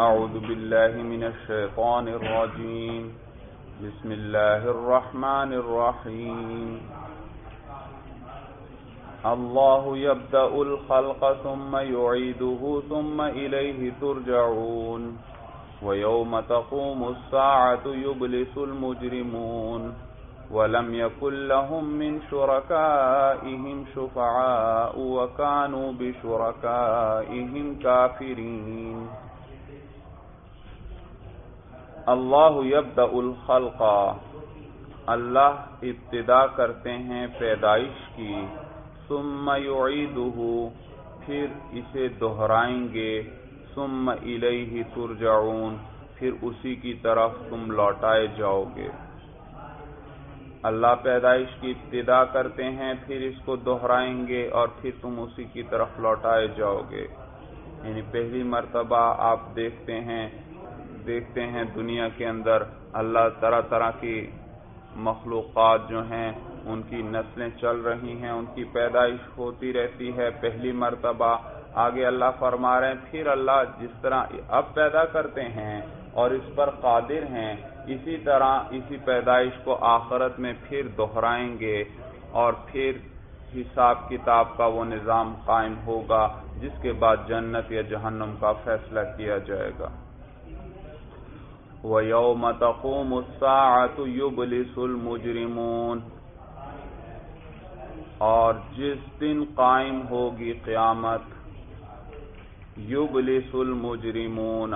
أعوذ بالله من الشيطان الرجيم. بسم الله الرحمن الرحيم. الله يبدأ الخلق ثم يعيده ثم إليه ترجعون. ويوم تقوم الساعة يبلس المجرمون. ولم يكن لهم من شركائهم شفعاء وكانوا بشركائهم كافرين. اللہ یبدأ الخلق، اللہ ابتدا کرتے ہیں پیدائش کی. ثم یعیدہ، پھر اسے دہرائیں گے. ثم الیہ ترجعون، پھر اسی کی طرف تم لوٹائے جاؤ گے. اللہ پیدائش کی ابتدا کرتے ہیں، پھر اس کو دہرائیں گے اور پھر تم اسی کی طرف لوٹائے جاؤ گے. یعنی پہلی مرتبہ آپ دیکھتے ہیں دنیا کے اندر اللہ طرح طرح کی مخلوقات جو ہیں ان کی نسلیں چل رہی ہیں، ان کی پیدائش ہوتی رہتی ہے. پہلی مرتبہ آگے اللہ فرما رہے ہیں پھر اللہ جس طرح اب پیدا کرتے ہیں اور اس پر قادر ہیں، اسی طرح اسی پیدائش کو آخرت میں پھر دہرائیں گے اور پھر حساب کتاب کا وہ نظام قائم ہوگا جس کے بعد جنت یا جہنم کا فیصلہ کیا جائے گا. وَيَوْمَ تَقُومُ السَّاعَةُ يُبْلِسُ الْمُجْرِمُونَ، اور جس دن قائم ہوگی قیامت، يُبْلِسُ الْمُجْرِمُونَ،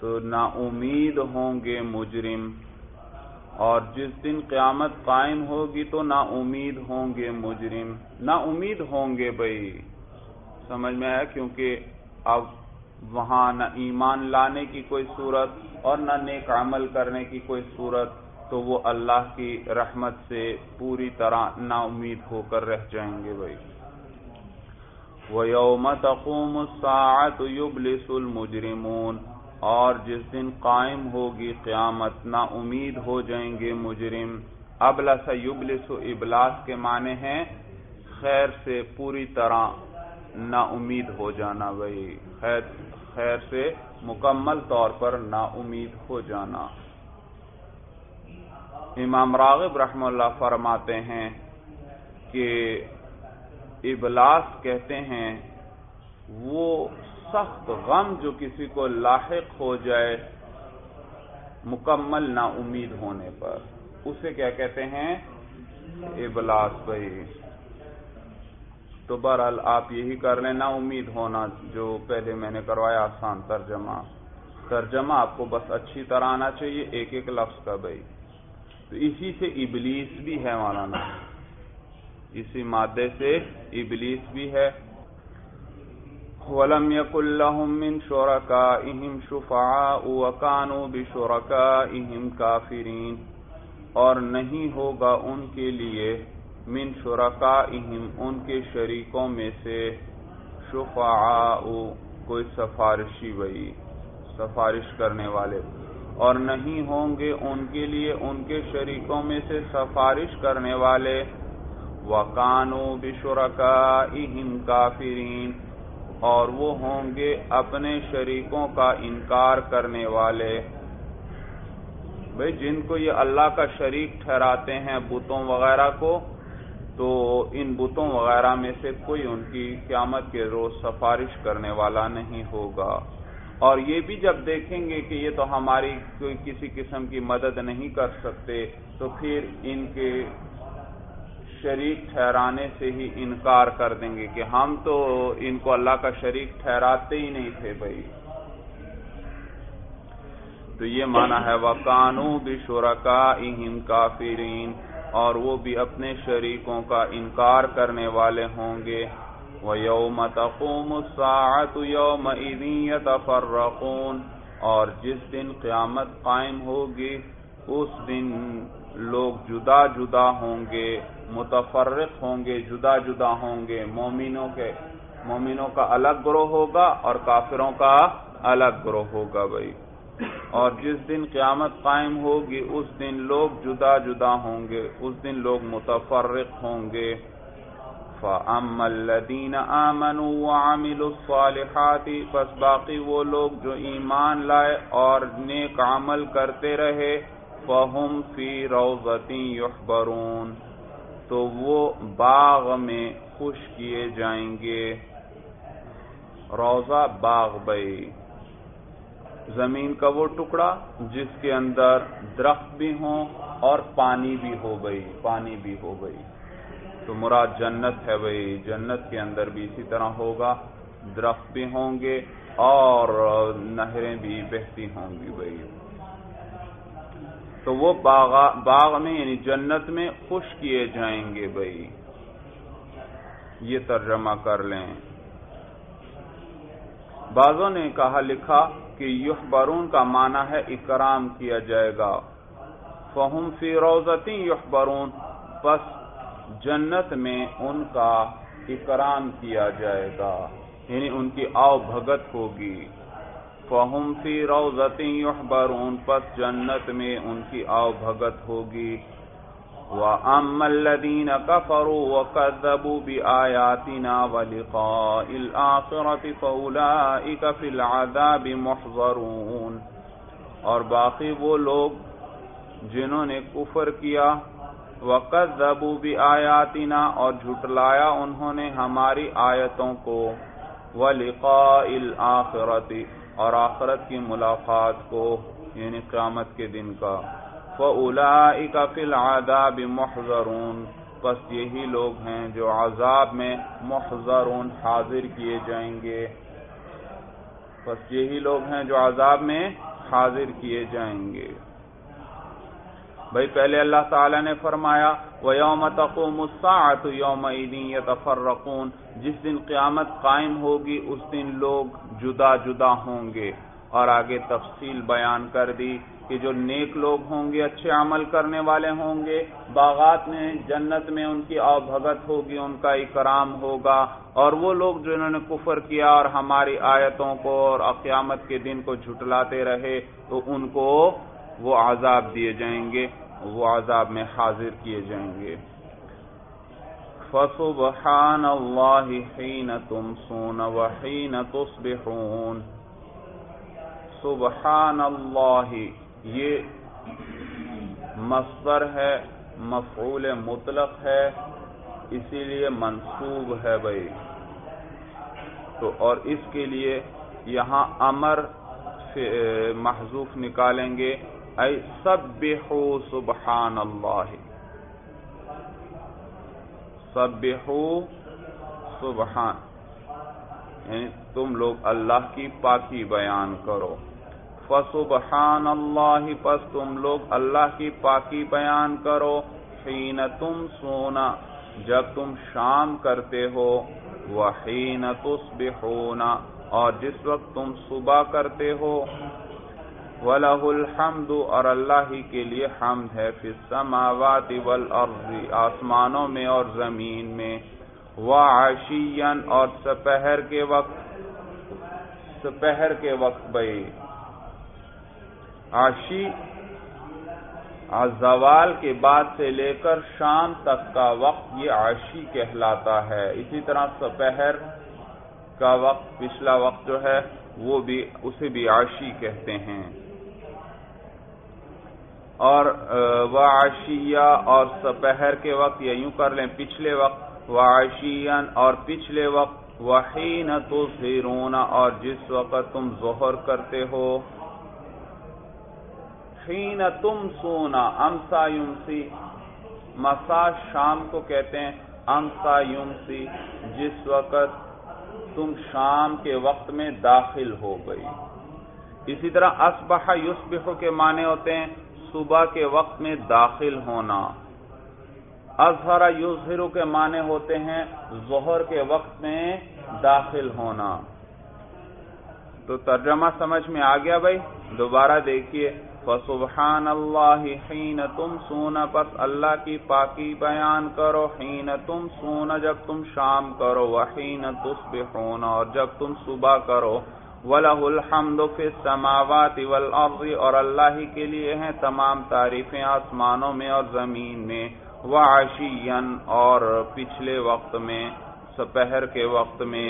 تو نا امید ہوں گے مجرم. اور جس دن قیامت قائم ہوگی تو نا امید ہوں گے مجرم، نا امید ہوں گے. بھائی سمجھ میں آیا؟ کیونکہ اب وہاں نہ ایمان لانے کی کوئی صورت اور نہ نیک عمل کرنے کی کوئی صورت، تو وہ اللہ کی رحمت سے پوری طرح نا امید ہو کر رہ جائیں گے. بھائی وَيَوْمَ تَقُومُ السَّاعَةُ يُبْلِسُ الْمُجْرِمُونَ، اور جس دن قائم ہوگی قیامت نا امید ہو جائیں گے مجرم. ابلس یبلس و ابلاس کے معنی ہیں خیر سے پوری طرح نا امید ہو جانا. بھائی خیر سے مکمل طور پر نا امید ہو جانا. امام راغب رحمہ اللہ فرماتے ہیں کہ ابلاس کہتے ہیں وہ سخت غم جو کسی کو لاحق ہو جائے مکمل نا امید ہونے پر، اسے کیا کہتے ہیں؟ ابلاس. بھائی تو بہرحال آپ یہی کر لیں، نا امید ہونا جو پہلے میں نے کروایا آسان ترجمہ آپ کو بس اچھی طرح آنا چاہیے ایک ایک لفظ کا. بھائی تو اسی سے ابلیس بھی ہے مولانا، اسی مادے سے ابلیس بھی ہے. وَلَمْ يَكُنْ لَهُمْ مِنْ شُرَكَائِهِمْ شُفَعَاءُ وَكَانُوا بِشُرَكَائِهِمْ كَافِرِينَ، اور نہیں ہوگا ان کے لیے من شرکائہم، ان کے شریکوں میں سے، شفعاء کوئی سفارشی، وہی سفارش کرنے والے، اور نہیں ہوں گے ان کے لیے ان کے شریکوں میں سے سفارش کرنے والے. وَكَانُوا بِشُرَكَائِهِمْ كَافِرِينَ، اور وہ ہوں گے اپنے شریکوں کا انکار کرنے والے. بھئی جن کو یہ اللہ کا شریک ٹھہراتے ہیں بتوں وغیرہ کو، تو ان بتوں وغیرہ میں سے کوئی ان کی قیامت کے روز سفارش کرنے والا نہیں ہوگا. اور یہ بھی جب دیکھیں گے کہ یہ تو ہماری کوئی کسی قسم کی مدد نہیں کر سکتے، تو پھر ان کے شریک ٹھہرانے سے ہی انکار کر دیں گے کہ ہم تو ان کو اللہ کا شریک ٹھہراتے ہی نہیں تھے. بھائی تو یہ معنی ہے وَكَانُوا بِشُرَكَائِهِمْ كَافِرِينَ، اور وہ بھی اپنے شریکوں کا انکار کرنے والے ہوں گے. وَيَوْمَ تَقُومُ السَّاعَةُ يَوْمَئِذٍ يَتَفَرَّقُونَ، اور جس دن قیامت قائم ہوگی اس دن لوگ جدا جدا ہوں گے، متفرق ہوں گے، جدا جدا ہوں گے. مومنوں کا الگ گروہ ہوگا اور کافروں کا الگ گروہ ہوگا. بھائی اور جس دن قیامت قائم ہوگی اس دن لوگ جدا جدا ہوں گے، اس دن لوگ متفرق ہوں گے. فَأَمَّا الَّذِينَ آمَنُوا وَعَمِلُوا الصَّالِحَاتِ، پس باقی وہ لوگ جو ایمان لائے اور نیک عمل کرتے رہے، فَهُمْ فِي رَوْضَةٍ يُحْبَرُونَ، تو وہ باغ میں خوش کیے جائیں گے. روضہ باغ بئی زمین کا وہ ٹکڑا جس کے اندر درخت بھی ہوں اور پانی بھی ہو گئی. تو مراد جنت ہے بھائی، جنت کے اندر بھی اسی طرح ہوگا، درخت بھی ہوں گے اور نہریں بھی بہتی ہوں گی بھائی. تو وہ باغ میں یعنی جنت میں خوش کیے جائیں گے بھائی، یہ ترجمہ کر لیں. بعضوں نے کہا لکھا کہ یحبرون کا معنی ہے اکرام کیا جائے گا. فَهُمْ فِي رَوْضَةٍ يُحْبَرُونَ، پس جنت میں ان کا اکرام کیا جائے گا، یعنی ان کی آؤ بھگت ہوگی. فَهُمْ فِي رَوْضَةٍ يُحْبَرُونَ، پس جنت میں ان کی آؤ بھگت ہوگی. وَأَمَّا الَّذِينَ كَفَرُوا وَكَذَّبُوا بِآيَاتِنَا وَلِقَاءِ الْآخِرَةِ فَأُولَئِكَ فِي الْعَذَابِ مُحْضَرُونَ، اور باقی وہ لوگ جنہوں نے کفر کیا، وَكَذَّبُوا بِآيَاتِنَا، اور جھٹلایا انہوں نے ہماری آیتوں کو، وَلِقَاءِ الْآخِرَةِ، اور آخرت کی ملاقات کو یعنی قیامت کے دن کا. فَأُولَئِكَ فِي الْعَذَابِ مُحْضَرُونَ، پس یہی لوگ ہیں جو عذاب میں محضرون حاضر کیے جائیں گے، بھائی. پہلے اللہ تعالیٰ نے فرمایا وَيَوْمَ تَقُومُ السَّاعَةُ يَوْمَئِذٍ يَتَفَرَّقُونَ، جس دن قیامت قائم ہوگی اس دن لوگ جدا جدا ہوں گے. اور آگے تفصیل بیان کر دی کہ جو نیک لوگ ہوں گے، اچھے عمل کرنے والے ہوں گے، باغات میں جنت میں ان کی آؤ بھگت ہوگی، ان کا اکرام ہوگا. اور وہ لوگ جو انہوں نے کفر کیا اور ہماری آیتوں کو اور قیامت کے دن کو جھٹلاتے رہے، تو ان کو وہ عذاب دیے جائیں گے، وہ عذاب میں حاضر کیے جائیں گے. فَسُبْحَانَ اللَّهِ حِينَ تُمْسُونَ وَحِينَ تُصْبِحُونَ. سبحان اللہ یہ مصدر ہے، مفعول مطلق ہے، اسی لیے منصوب ہے بھائی. تو اور اس کے لیے یہاں امر محذوف نکالیں گے، اے سبحوا سبحان اللہ، سبحوا سبحان، یعنی تم لوگ اللہ کی پاکی بیان کرو. فسبحان اللہ، پس تم لوگ اللہ کی پاکی بیان کرو، حین تمسون، جب تم شام کرتے ہو، وحین تصبحون، اور جس وقت تم صبح کرتے ہو. وَلَهُ الْحَمْدُ، اور اللہ ہی کے لیے حمد ہے، فِي السَّمَاوَاتِ وَالْأَرْضِ، آسمانوں میں اور زمین میں، وَعَشِيًّا، اور سپہر کے وقت بھائی. عشی زوال کے بعد سے لے کر شام تک کا وقت یہ عشی کہلاتا ہے. اسی طرح سپہر کا وقت، پچھلا وقت جو ہے وہ بھی، اسے بھی عشی کہتے ہیں. اور وعشیہ اور سپہر کے وقت، یا یوں کر لیں پچھلے وقت وعشیاً، اور پچھلے وقت وحین تظہرون، اور جس وقت تم ظہر کرتے ہو. حین تمسون، امسا یمسی، مسا شام کو کہتے ہیں، امسا یمسی جس وقت تم شام کے وقت میں داخل ہو گئی. اسی طرح اصبح یصبح کے معنی ہوتے ہیں صبح کے وقت میں داخل ہونا. اظہر یظہر کے معنی ہوتے ہیں ظہر کے وقت میں داخل ہونا. تو ترجمہ سمجھ میں آ گیا بھائی؟ دوبارہ دیکھیے، فسبحان اللہ حین تمسون، پس اللہ کی پاکی بیان کرو، حین تمسون، جب تم شام کرو، وحین تصبحون، اور جب تم صبح کرو. وَلَهُ الْحَمْدُ فِي السَّمَاوَاتِ وَالْأَرْضِ، اور اللہ ہی کے لیے ہیں تمام تعریفیں آسمانوں میں اور زمین میں. وعشیاً اور پچھلے وقت میں سپہر کے وقت میں،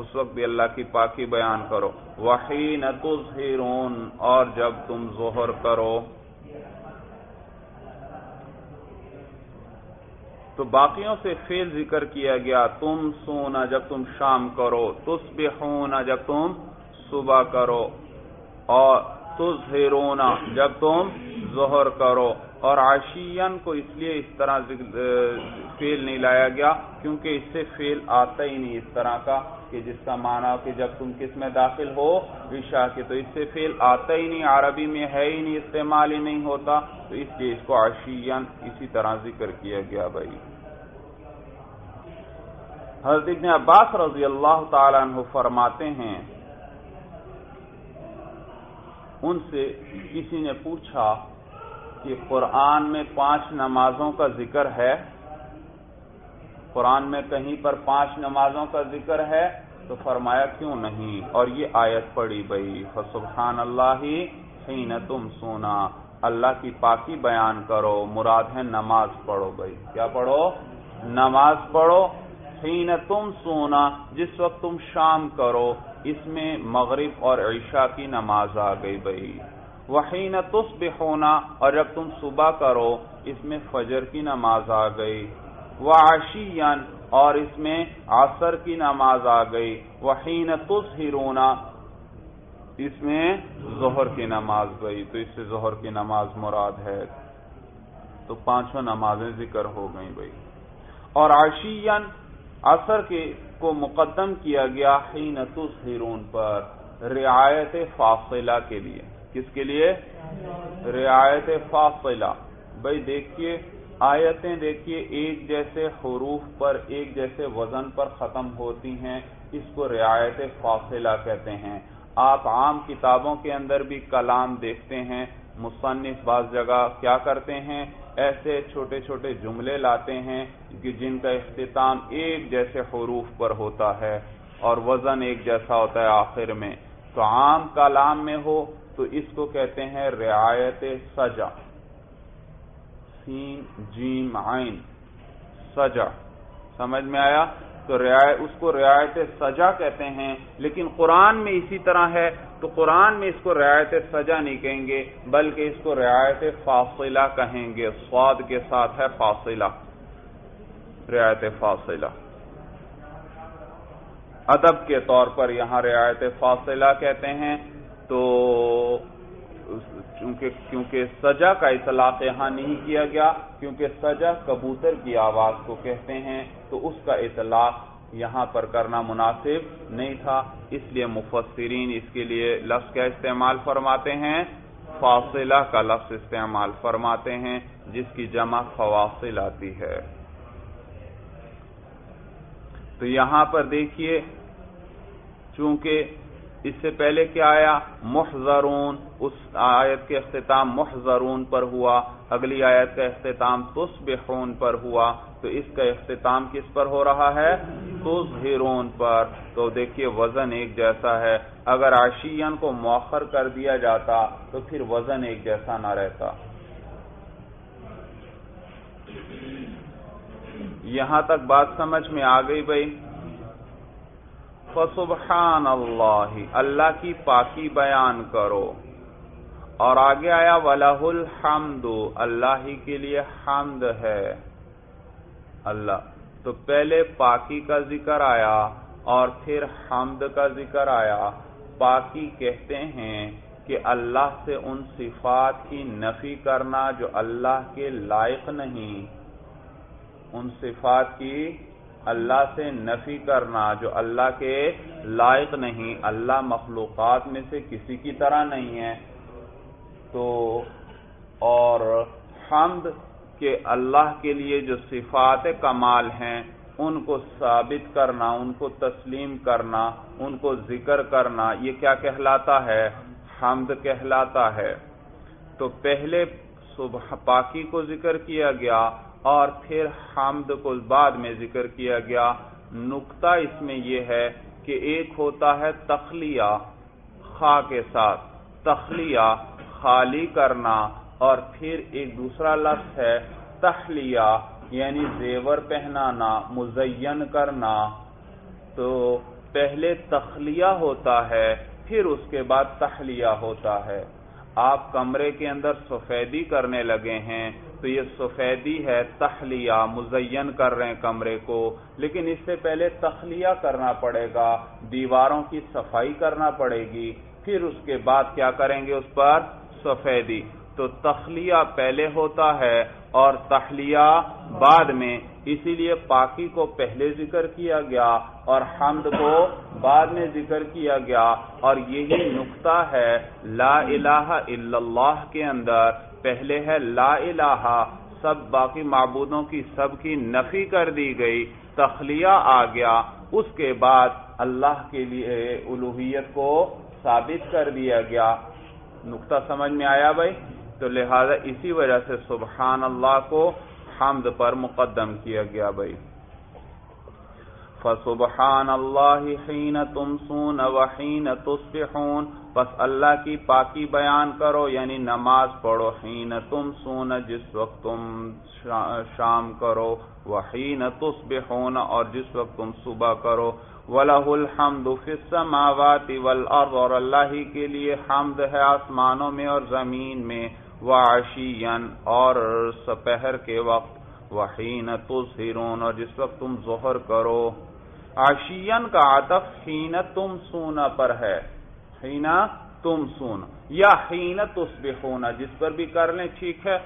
اس وقت بھی اللہ کی پاکی بیان کرو، وحین تظہرون اور جب تم ظہر کرو۔ تو باقیوں سے فعل ذکر کیا گیا، تم سونا جب تم شام کرو، تصبحون جب تم صبح کرو، اور تظہرون جب تم ظہر کرو، اور عشیاً کو اس لیے اس طرح فعل نہیں لایا گیا کیونکہ اس سے فعل آتا ہی نہیں اس طرح کا کہ جس کا معنی کہ جب تم کس میں داخل ہو، عشاء کے، تو اس سے فعل آتا ہی نہیں، عربی میں ہے ہی نہیں، استعمال ہی نہیں ہوتا، تو اس لیے اس کو عشیاً اسی طرح ذکر کیا گیا۔ بھائی حضرت ابن عباس رضی اللہ تعالیٰ عنہ فرماتے ہیں، ان سے کسی نے پوچھا کہ قرآن میں 5 نمازوں کا ذکر ہے، قرآن میں کہیں پر 5 نمازوں کا ذکر ہے، تو فرمایا کیوں نہیں، اور یہ آیت پڑھی۔ بھئی فسبحان اللہ حین تمسونا، اللہ کی پاکی بیان کرو، مراد ہے نماز پڑھو۔ بھئی کیا پڑھو؟ نماز پڑھو، حین تمسونا جس وقت تم شام کرو، اس میں مغرب اور عشاء کی نماز آ گئی۔ بھئی وحین تصبحون اور جب تم صبح کرو، اس میں فجر کی نماز آ گئی۔ وعشیاً اور اس میں عصر کی نماز آ گئی۔ وحین تظہرون اس میں ظہر کی نماز گئی، تو اس سے ظہر کی نماز مراد ہے، تو 5 نمازیں ذکر ہو گئیں۔ بھئی اور عشیاً عصر کے کو مقدم کیا گیا حین تظہرون پر، رعایت فاصلہ کے لیے۔ کس کے لیے؟ رعایت فاصلہ۔ بھئی دیکھیے آیتیں دیکھیے ایک جیسے حروف پر، ایک جیسے وزن پر ختم ہوتی ہیں، اس کو رعایت فاصلہ کہتے ہیں۔ آپ عام کتابوں کے اندر بھی کلام دیکھتے ہیں، مصنف بعض جگہ کیا کرتے ہیں، ایسے چھوٹے چھوٹے جملے لاتے ہیں کہ جن کا اختتام ایک جیسے حروف پر ہوتا ہے اور وزن ایک جیسا ہوتا ہے آخر میں، تو عام کلام میں ہو تو اس کو کہتے ہیں رعایت سجا، سین جیم عین سجا، سمجھ میں آیا؟ تو اس کو رعایت سجا کہتے ہیں، لیکن قرآن میں اسی طرح ہے تو قرآن میں اس کو رعایت سجا نہیں کہیں گے بلکہ اس کو رعایت فاصلہ کہیں گے، صاد کے ساتھ ہے فاصلہ، رعایت فاصلہ ادب کے طور پر یہاں رعایت فاصلہ کہتے ہیں۔ تو کیونکہ سجا کا اطلاق یہاں نہیں کیا گیا، کیونکہ سجا کبوتر کی آواز کو کہتے ہیں، تو اس کا اطلاق یہاں پر کرنا مناسب نہیں تھا، اس لیے مفسرین اس کے لیے لفظ کا استعمال فرماتے ہیں، فاصلہ کا لفظ استعمال فرماتے ہیں، جس کی جمع فواصل آتی ہے۔ تو یہاں پر دیکھیے چونکہ اس سے پہلے کیا آیا، محضرون، اس آیت کے اختتام محضرون پر ہوا، اگلی آیت کا اختتام تصبحون پر ہوا، تو اس کا اختتام کس پر ہو رہا ہے؟ تظہرون پر، تو دیکھیے وزن ایک جیسا ہے۔ اگر عشیاً کو مؤخر کر دیا جاتا تو پھر وزن ایک جیسا نہ رہتا۔ یہاں تک بات سمجھ میں آ گئی۔ بھائی فسبحان اللہ، اللہ کی پاکی بیان کرو، اور آگے آیا وَلَهُ الْحَمْدُ، اللہ ہی کے لیے حمد ہے اللہ، تو پہلے پاکی کا ذکر آیا اور پھر حمد کا ذکر آیا۔ پاکی کہتے ہیں کہ اللہ سے ان صفات کی نفی کرنا جو اللہ کے لائق نہیں، ان صفات کی اللہ سے نفی کرنا جو اللہ کے لائق نہیں، اللہ مخلوقات میں سے کسی کی طرح نہیں ہے۔ تو اور حمد کہ اللہ کے لیے جو صفات کمال ہیں ان کو ثابت کرنا، ان کو تسلیم کرنا، ان کو ذکر کرنا، یہ کیا کہلاتا ہے؟ حمد کہلاتا ہے۔ تو پہلے پاکی کو ذکر کیا گیا اور پھر حمد کو بعد میں ذکر کیا گیا۔ نقطہ اس میں یہ ہے کہ ایک ہوتا ہے تخلیہ، خا کے ساتھ تخلیہ، خالی کرنا، اور پھر ایک دوسرا لفظ ہے تحلیہ یعنی زیور پہنانا، مزین کرنا، تو پہلے تخلیہ ہوتا ہے پھر اس کے بعد تحلیہ ہوتا ہے۔ آپ کمرے کے اندر سفیدی کرنے لگے ہیں تو یہ سفیدی ہے تحلیہ، مزین کر رہے ہیں کمرے کو، لیکن اس سے پہلے تخلیہ کرنا پڑے گا، دیواروں کی صفائی کرنا پڑے گی، پھر اس کے بعد کیا کریں گے اس پر سفیدی۔ تو تخلیہ پہلے ہوتا ہے اور تحلیہ بعد میں، اسی لیے پاکی کو پہلے ذکر کیا گیا اور حمد کو بعد میں ذکر کیا گیا۔ اور یہی نقطہ ہے لا الہ الا اللہ کے اندر، پہلے ہے لا الہ، سب باقی معبودوں کی سب کی نفی کر دی گئی، تخلیہ آ گیا، اس کے بعد اللہ کے لیے الوہیت کو ثابت کر دیا گیا۔ نقطہ سمجھ میں آیا بھائی؟ تو لہذا اسی وجہ سے سبحان اللہ کو حمد پر مقدم کیا گیا بھائی۔ فسبحان اللہ حین تمسون وحین تصبحون، پس اللہ کی پاکی بیان کرو یعنی نماز پڑھو، حین تمسون جس وقت تم شام کرو، وحین تصبحون اور جس وقت تم صبح کرو، وَلَهُ الْحَمْدُ فِي السَّمَاوَاتِ وَالْأَرْضِ، اور اللہ ہی کے لیے حمد ہے آسمانوں میں اور زمین میں، وَعَشِيًّا اور سپہر کے وقت، وَحِينَ تُظْهِرُونَ اور جس وقت تم ظہر کرو۔ عَشِيًّا کا عطف حِينَ تُمْسُونَ پر ہے، حِينَ تُمْسُونَ یا حِينَ تُصْبِحُونَ جس پر بھی کر لیں ٹھیک ہے۔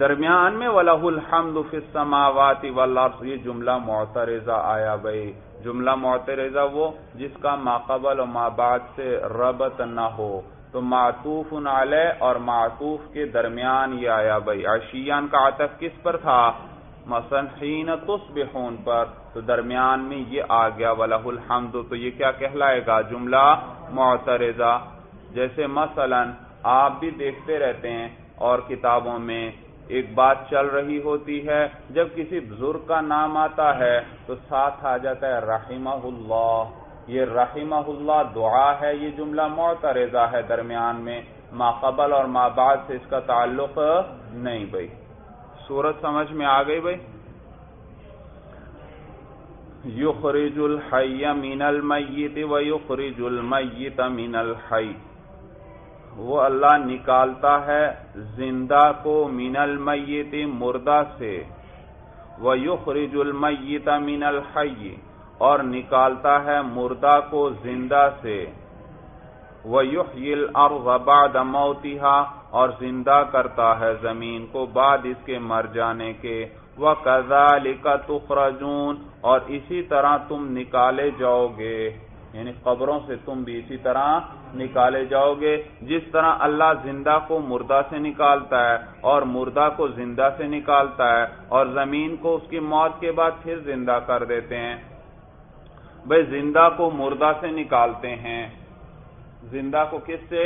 درمیان میں وَلَهُ الْحَمْدُ فِي السَّمَاوَاتِ وَالْأَرْضِ، یہ جملہ معترضہ آیا بھائی۔ جملہ معترضہ وہ جس کا ما قبل و ما بعد سے ربط نہ ہو، تو معطوف علیہ اور معطوف کے درمیان یہ آیا بھائی۔ عشیان کا عطف کس پر تھا؟ مثلا حین تصبحون پر، تو درمیان میں یہ آ گیا وَلَهُ الْحَمْدُ، تو یہ کیا کہلائے گا؟ جملہ معترضہ۔ جیسے مثلا آپ بھی دیکھتے رہتے ہیں اور کتابوں میں ایک بات چل رہی ہوتی ہے، جب کسی بزرگ کا نام آتا ہے تو ساتھ آ جاتا ہے رحمہ اللہ، یہ رحمہ اللہ دعا ہے، یہ جملہ معترضہ ہے، درمیان میں ما قبل اور ما بعد سے اس کا تعلق نہیں بھائی۔ صورت سمجھ میں آ گئی بھائی؟ یخرج الحی من المیت ویخرج المیت من الحی، وہ اللہ نکالتا ہے زندہ کو من المیت مردہ سے، وَيُخْرِجُ الْمَيِّتَ مِنَ الْحَيِّ اور نکالتا ہے مردہ کو زندہ سے، وَيُحْيِي الْأَرْضَ بَعْدَ مَوْتِهَا اور زندہ کرتا ہے زمین کو بعد اس کے مر جانے کے، وَكَذَلِكَ تُخْرَجُونَ اور اسی طرح تم نکالے جاؤ گے، یعنی قبروں سے تم بھی اسی طرح نکالے جاؤ گے، جس طرح اللہ زندہ کو مردہ سے نکالتا ہے اور مردہ کو زندہ سے نکالتا ہے اور زمین کو اس کی موت کے بعد پھر زندہ کر دیتے ہیں۔ بھائی زندہ کو مردہ سے نکالتے ہیں، زندہ کو کس سے؟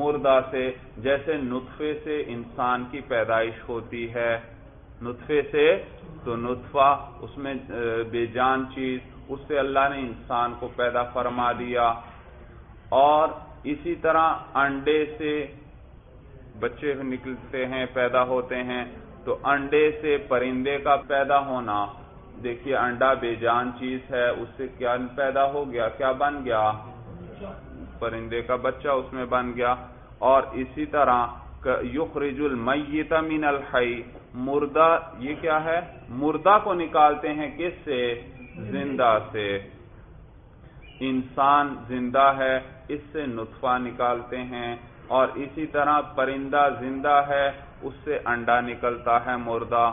مردہ سے۔ جیسے نطفے سے انسان کی پیدائش ہوتی ہے، نطفے سے، تو نطفہ اس میں بے جان چیز، اس سے اللہ نے انسان کو پیدا فرما دیا، اور اسی طرح انڈے سے بچے نکلتے ہیں، پیدا ہوتے ہیں، تو انڈے سے پرندے کا پیدا ہونا، دیکھیے انڈا بے جان چیز ہے، اس سے کیا پیدا ہو گیا، کیا بن گیا؟ پرندے کا بچہ اس میں بن گیا۔ اور اسی طرح یخرج المیت من الحی، مردہ، یہ کیا ہے؟ مردہ کو نکالتے ہیں کس سے؟ زندہ سے۔ انسان زندہ ہے، اس سے نطفہ نکالتے ہیں، اور اسی طرح پرندہ زندہ ہے، اس سے انڈا نکلتا ہے مردہ۔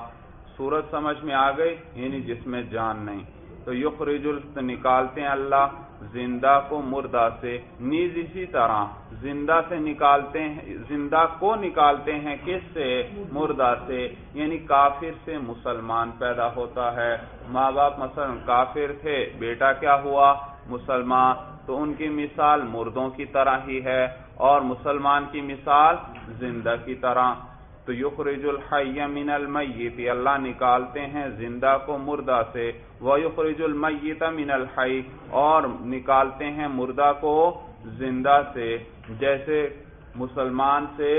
صورت سمجھ میں آ گئی؟ یعنی جس میں جان نہیں۔ تو یخرج نکالتے ہیں اللہ زندہ کو مردہ سے، نیز اسی طرح زندہ سے نکالتے ہیں، زندہ کو نکالتے ہیں کس سے؟ مردہ سے۔ یعنی کافر سے مسلمان پیدا ہوتا ہے، ماں باپ مثلا کافر تھے، بیٹا کیا ہوا؟ مسلمان، تو ان کی مثال مردوں کی طرح ہی ہے اور مسلمان کی مثال زندہ کی طرح۔ تو یخرج الحی من المیت، اللہ نکالتے ہیں زندہ کو مردہ سے، وَيُخْرِجُ الْمَيِّتَ مِنَ الْحَيِّ اور نکالتے ہیں مردہ کو زندہ سے۔ جیسے مسلمان سے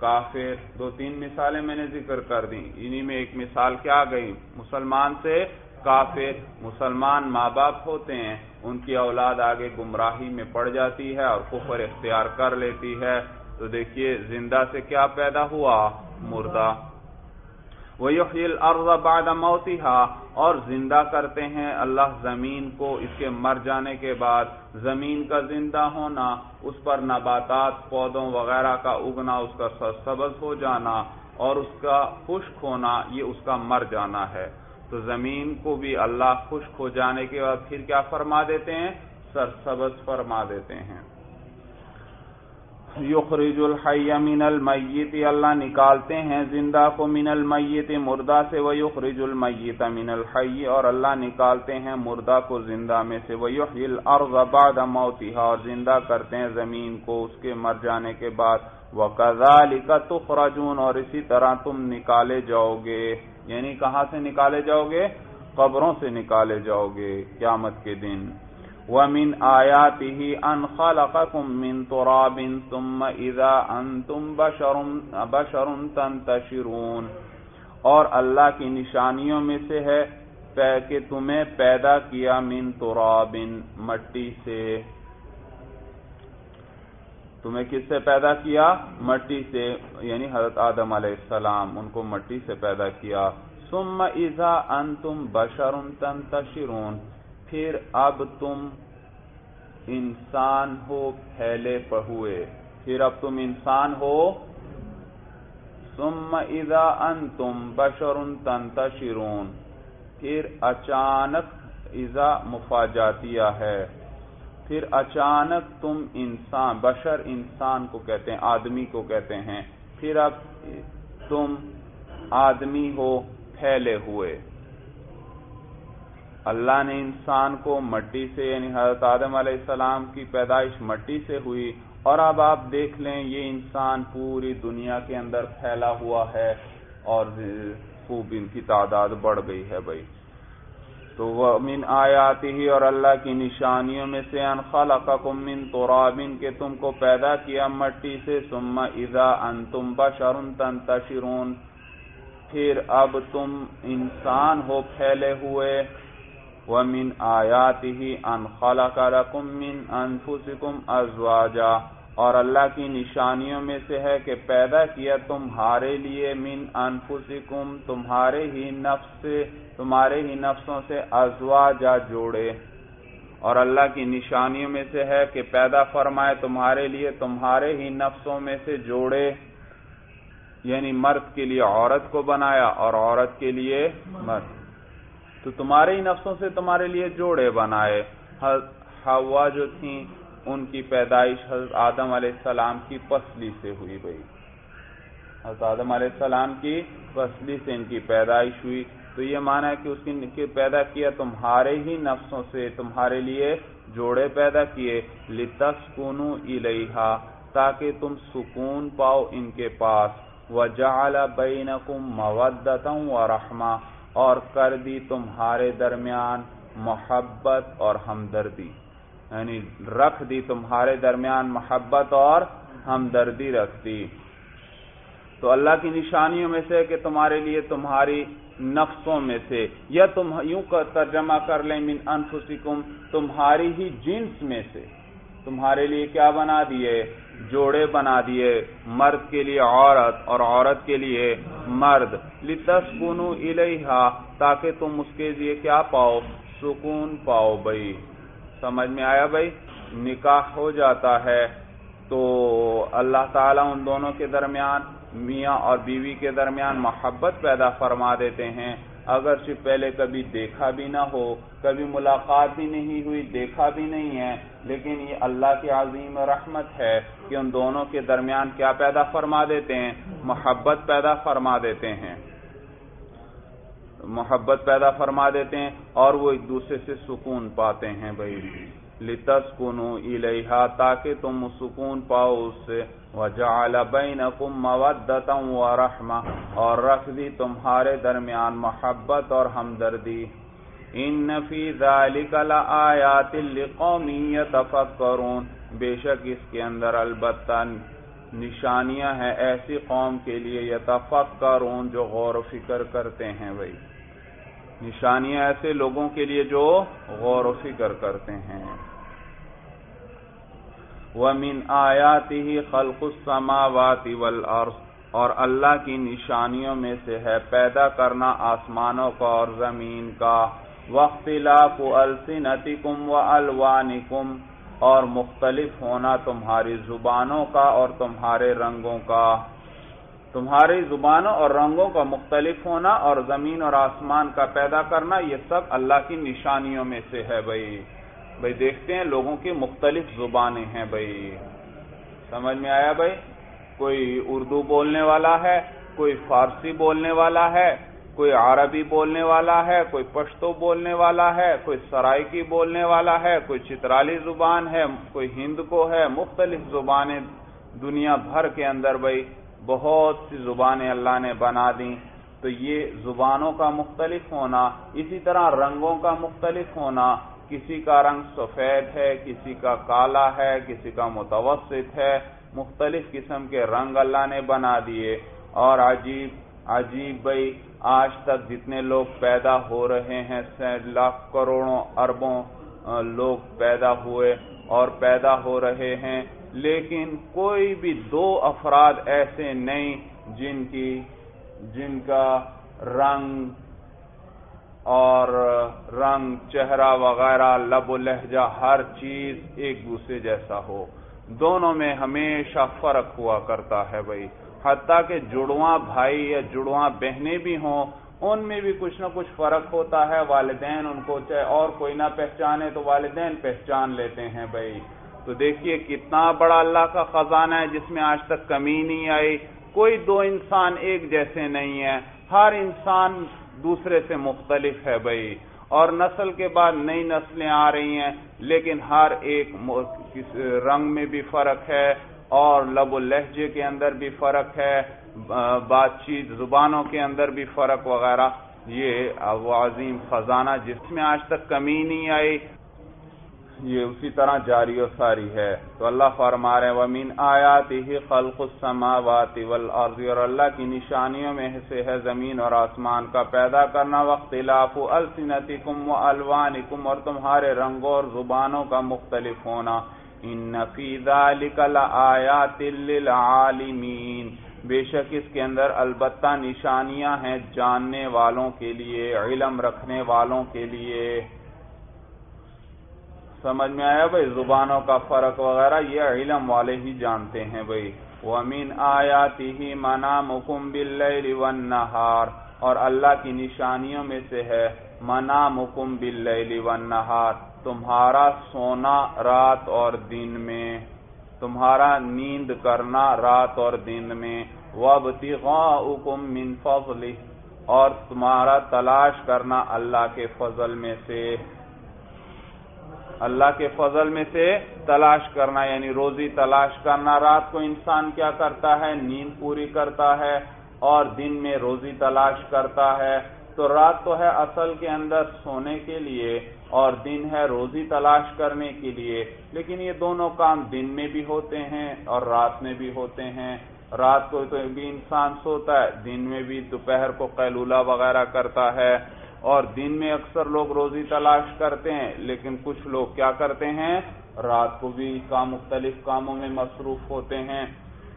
کافر، دو تین مثالیں میں نے ذکر کر دیں، انہی میں ایک مثال کیا آ گئی مسلمان سے کافر۔ مسلمان ماں باپ ہوتے ہیں، ان کی اولاد آگے گمراہی میں پڑ جاتی ہے اور کفر اختیار کر لیتی ہے، تو دیکھیے زندہ سے کیا پیدا ہوا؟ مردہ۔ وَيُحْيِي الْأَرْضَ بَعْدَ مَوْتِهَا، اور زندہ کرتے ہیں اللہ زمین کو اس کے مر جانے کے بعد، زمین کا زندہ ہونا، اس پر نباتات پودوں وغیرہ کا اگنا، اس کا سرسبز ہو جانا اور اس کا خشک ہونا، یہ اس کا مر جانا ہے۔ تو زمین کو بھی اللہ خشک ہو جانے کے بعد پھر کیا فرما دیتے ہیں؟ سرسبز فرما دیتے ہیں۔ یخرج الحی من المیت، اللہ نکالتے ہیں زندہ کو من المیت مردہ سے، ویخرج المیت من الحی، اور اللہ نکالتے ہیں مردہ کو زندہ میں سے، ویحیی الارض بعد موتها، اور زندہ کرتے ہیں زمین کو اس کے مر جانے کے بعد، وکذالک تخرجون، اور اسی طرح تم نکالے جاؤ گے۔ یعنی کہاں سے نکالے جاؤ گے؟ قبروں سے نکالے جاؤ گے قیامت کے دن۔ وَمِنْ آيَاتِهِ أَنْ خَلَقَكُمْ مِنْ تُرَابٍ ثُمَّ إِذَا أَنْتُمْ بَشَرٌ تَنْتَشِرُونَ، اور اللہ کی نشانیوں میں سے ہے کہ تمہیں پیدا کیا من ترابن، مٹی سے۔ تمہیں کس سے پیدا کیا؟ مٹی سے، یعنی حضرت آدم علیہ السلام، ان کو مٹی سے پیدا کیا۔ ثُمَّ إِذَا أَنْتُمْ بَشَرٌ تَنْتَشِرُونَ، پھر اب تم انسان ہو پھیلے ہوئے، پھر اب تم انسان ہو۔ ثم اذا انتم بشر تنتشرون، پھر اچانک، اذا مفاجاتیہ ہے، پھر اچانک تم انسان، بشر انسان کو کہتے ہیں، آدمی کو کہتے ہیں، پھر اب تم آدمی ہو پھیلے ہوئے۔ اللہ نے انسان کو مٹی سے، یعنی حضرت آدم علیہ السلام کی پیدائش مٹی سے ہوئی، اور اب آپ دیکھ لیں یہ انسان پوری دنیا کے اندر پھیلا ہوا ہے اور خوب ان کی تعداد بڑھ گئی ہے بھائی۔ تو وَمِنْ آیَاتِهِ، اور اللہ کی نشانیوں میں سے، أَنْ خَلَقَكُمْ مِنْ تُرَابٍ، کہ تم کو پیدا کیا مٹی سے، ثُمَّ إِذَا أَنْتُمْ بَشَرٌ تَنْتَشِرُونَ، پھر اب تم انسان ہو پھیلے ہوئے۔ وَمِنْ آيَاتِهِ أَنْ خَلَقَ لَكُمْ مِنْ أَنْفُسِكُمْ أَزْوَاجًا، اور اللہ کی نشانیوں میں سے ہے کہ پیدا کیا تمہارے لیے، مِنْ أَنْفُسِكُمْ، تمہارے ہی نفس سے، تمہارے ہی نفسوں سے، أَزْوَاجًا، جوڑے۔ اور اللہ کی نشانیوں میں سے ہے کہ پیدا فرمائے تمہارے لیے تمہارے ہی نفسوں میں سے جوڑے، یعنی مرد کے لیے عورت کو بنایا اور عورت کے لیے مرد، تو تمہارے ہی نفسوں سے تمہارے لیے جوڑے بنائے۔ حوا جو تھیں ان کی پیدائش حضرت آدم علیہ السلام کی پسلی سے ہوئی بھائی، حضرت آدم علیہ السلام کی پسلی سے ان کی پیدائش ہوئی، تو یہ مانا ہے کہ اس کی پیدا کیا تمہارے ہی نفسوں سے، تمہارے لیے جوڑے پیدا کیے۔ لِتَسْكُنُوا إِلَيْهَا، تاکہ تم سکون پاؤ ان کے پاس۔ وَجَعَلَ بَيْنَكُمْ مَوَدَّةً وَرَحْمَةً، اور کر دی تمہارے درمیان محبت اور ہمدردی، یعنی رکھ دی تمہارے درمیان محبت اور ہمدردی رکھ دی۔ تو اللہ کی نشانیوں میں سے کہ تمہارے لیے تمہاری نفسوں میں سے، یا تم یوں کا ترجمہ کر لیں من انفسکم، تمہاری ہی جنس میں سے تمہارے لیے کیا بنا دیے؟ جوڑے بنا دیے، مرد کے لیے عورت اور عورت کے لیے مرد۔ لِتَسْكُنُوا إِلَيْهَا، تاکہ تم اس کے لیے کیا پاؤ؟ سکون پاؤ بھائی۔ سمجھ میں آیا بھائی؟ نکاح ہو جاتا ہے تو اللہ تعالیٰ ان دونوں کے درمیان، میاں اور بیوی کے درمیان محبت پیدا فرما دیتے ہیں، اگرچہ پہلے کبھی دیکھا بھی نہ ہو، کبھی ملاقات بھی نہیں ہوئی، دیکھا بھی نہیں ہے، لیکن یہ اللہ کی عظیم رحمت ہے کہ ان دونوں کے درمیان کیا پیدا فرما دیتے ہیں؟ محبت پیدا فرما دیتے ہیں، محبت پیدا فرما دیتے ہیں، اور وہ ایک دوسرے سے سکون پاتے ہیں بھائی۔ لِتَسْكُنُوا إِلَيْهَا، تاکہ تم سکون پاؤ اس سے۔ وَجَعَلَ بَيْنَكُمْ مَوَدَّةً وَرَحْمَةً، اور رکھ دی تمہارے درمیان محبت اور ہمدردی۔ إِنَّ فِي ذَلِكَ لَآيَاتٍ لِقَوْمٍ يَتَفَكَّرُونَ، بے شک اس کے اندر البتہ نشانیاں ہیں ایسی قوم کے لیے یتفکرون جو غور و فکر کرتے ہیں. بھائی نشانیاں ایسے لوگوں کے لیے جو غور و فکر کرتے ہیں. وَمِنْ آیَاتِهِ خَلْقُ السَّمَاوَاتِ وَالْأَرْضِ، اور اللہ کی نشانیوں میں سے ہے پیدا کرنا آسمانوں کا اور زمین کا. وَاخْتِلَافُ أَلْسِنَتِكُمْ وَأَلْوَانِكُمْ، اور مختلف ہونا تمہاری زبانوں کا اور تمہارے رنگوں کا. تمہاری زبانوں اور رنگوں کا مختلف ہونا اور زمین اور آسمان کا پیدا کرنا، یہ سب اللہ کی نشانیوں میں سے ہے. بھائی دیکھتے ہیں لوگوں کی مختلف زبانیں ہیں. بھائی سمجھ میں آیا؟ بھائی کوئی اردو بولنے والا ہے، کوئی فارسی بولنے والا ہے، کوئی عربی بولنے والا ہے، کوئی پشتو بولنے والا ہے، کوئی سرائکی بولنے والا ہے، کوئی چترالی زبان ہے، کوئی ہند کو ہے. مختلف زبانیں دنیا بھر کے اندر بھائی بہت سی زبانیں اللہ نے بنا دیں. تو یہ زبانوں کا مختلف ہونا، اسی طرح رنگوں کا مختلف ہونا، کسی کا رنگ سفید ہے، کسی کا کالا ہے، کسی کا متوسط ہے. مختلف قسم کے رنگ اللہ نے بنا دیے. اور عجیب عجیب بھائی آج تک جتنے لوگ پیدا ہو رہے ہیں، لاکھ کروڑوں اربوں لوگ پیدا ہوئے اور پیدا ہو رہے ہیں، لیکن کوئی بھی دو افراد ایسے نہیں جن کا رنگ اور رنگ، چہرہ وغیرہ، لب و لہجہ، ہر چیز ایک دوسرے جیسا ہو. دونوں میں ہمیشہ فرق ہوا کرتا ہے. بھائی حتیٰ کہ جڑواں بھائی یا جڑواں بہنیں بھی ہوں، ان میں بھی کچھ نہ کچھ فرق ہوتا ہے. والدین ان کو چاہے اور کوئی نہ پہچانے تو والدین پہچان لیتے ہیں. بھائی تو دیکھیے کتنا بڑا اللہ کا خزانہ ہے جس میں آج تک کمی نہیں آئی. کوئی دو انسان ایک جیسے نہیں ہیں، ہر انسان دوسرے سے مختلف ہے. بھائی اور نسل کے بعد نئی نسلیں آ رہی ہیں، لیکن ہر ایک رنگ میں بھی فرق ہے اور لب و لہجے کے اندر بھی فرق ہے، بات چیت زبانوں کے اندر بھی فرق وغیرہ. یہ وہ عظیم خزانہ جس میں آج تک کمی نہیں آئی، یہ اسی طرح جاری و ساری ہے. تو اللہ فرما رہے ہیں وَمِنْ آیَاتِهِ خَلْقُ السَّمَاوَاتِ وَالْأَرْضِ، اور اللہ کی نشانیوں میں سے ہے زمین اور آسمان کا پیدا کرنا. وَاخْتِلَافُ أَلْسِنَتِكُمْ وَأَلْوَانِكُمْ، اور تمہارے رنگوں اور زبانوں کا مختلف ہونا. إِنَّ فِي ذَلِكَ لَآيَاتٍ لِلْعَالِمِينَ، بے شک اس کے اندر البتہ نشانیاں ہیں جاننے والوں کے لیے، علم رکھنے والوں کے لیے. سمجھ میں آیا بھائی؟ زبانوں کا فرق وغیرہ یہ علم والے ہی جانتے ہیں. بھائی وَمِنْ آیَاتِهِ مَنَامُكُمْ بِاللَّيْلِ وَالنَّهَارِ، اور اللہ کی نشانیوں میں سے ہے مَنَامُكُمْ بِاللَّيْلِ وَالنَّهَارِ، تمہارا سونا رات اور دن میں، تمہارا نیند کرنا رات اور دن میں. وَابْتِغَاؤُكُمْ مِنْ فَضْلِهِ، اور تمہارا تلاش کرنا اللہ کے فضل میں سے. اللہ کے فضل میں سے تلاش کرنا یعنی روزی تلاش کرنا. رات کو انسان کیا کرتا ہے؟ نیند پوری کرتا ہے اور دن میں روزی تلاش کرتا ہے. تو رات تو ہے اصل کے اندر سونے کے لیے اور دن ہے روزی تلاش کرنے کے لیے، لیکن یہ دونوں کام دن میں بھی ہوتے ہیں اور رات میں بھی ہوتے ہیں. رات کو تو بھی انسان سوتا ہے، دن میں بھی دوپہر کو قیلولہ وغیرہ کرتا ہے. اور دن میں اکثر لوگ روزی تلاش کرتے ہیں، لیکن کچھ لوگ کیا کرتے ہیں؟ رات کو بھی مختلف کاموں میں مصروف ہوتے ہیں.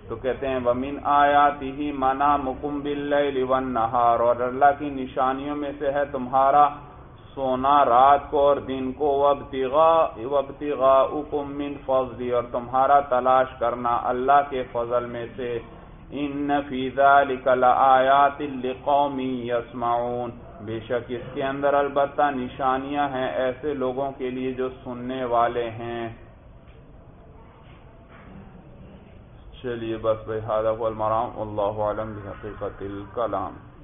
تو کہتے ہیں وَمِنْ آیَاتِهِ مَنَامُكُمْ بِاللَّيْلِ وَالنَّهَارِ، اور اللہ کی نشانیوں میں سے ہے تمہارا سونا رات کو اور دن کو. وَابْتِغَاؤُكُمْ مِنْ فَضْلِهِ، اور تمہارا تلاش کرنا اللہ کے فضل میں سے. إِنَّ فِي ذَلِكَ لَآيَاتٍ لِقَوْمٍ يَسْمَعُونَ، بے شک اس کے اندر البتہ نشانیاں ہیں ایسے لوگوں کے لیے جو سننے والے ہیں. چلیے بس بھائی، هذا هو المرام، والله اعلم بحقیقت الکلام.